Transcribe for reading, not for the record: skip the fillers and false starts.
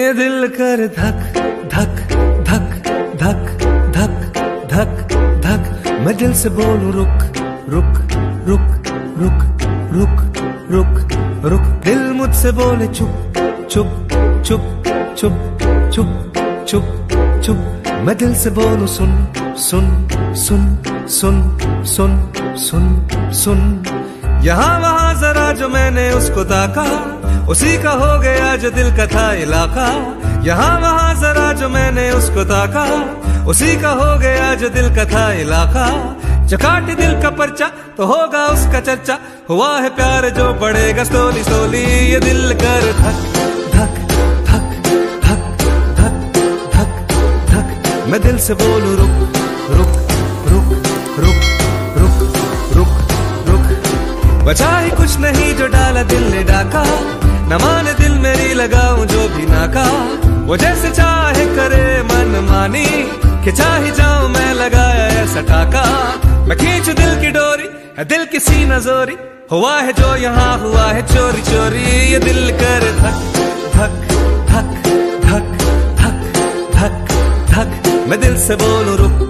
ये दिल कर धक धक धक धक धक धक धक, मैं दिल से बोलूं रुक रुक रुक रुक रुक रुक रुक, दिल मुझसे बोले चुप चुप चुप चुप चुप चुप चुप, मैं दिल से बोलूं सुन सुन सुन सुन सुन सुन सुन, यहाँ वहाँ जरा जो मैंने उसको ताका उसी का हो गया जो दिल का था इलाका, यहाँ वहाँ जरा जो मैंने उसको ताका उसी का हो गया जो दिल का था इलाका, चकाटे दिल का पर्चा तो होगा उसका चर्चा, हुआ है प्यार जो बढ़ेगा सोली सोली, ये दिल कर धक धक धक धक धक धक धक, मैं दिल से बोलूं रुक रुक रुक रुक रुक रुक रुक, बचा ही कुछ नहीं जो डाला दिल ने डाका, न माने दिल मेरी लगाऊं जो भी नाका, वो जैसे चाहे करे मन मानी कि चाहे जाऊं मैं लगाया ऐसा टाका, मैं खींचूं दिल की डोरी है दिल की सीना जोरी, हुआ है जो यहाँ हुआ है चोरी चोरी, ये दिल कर धक धक धक धक धक धक धक, मैं दिल से बोलूं रुक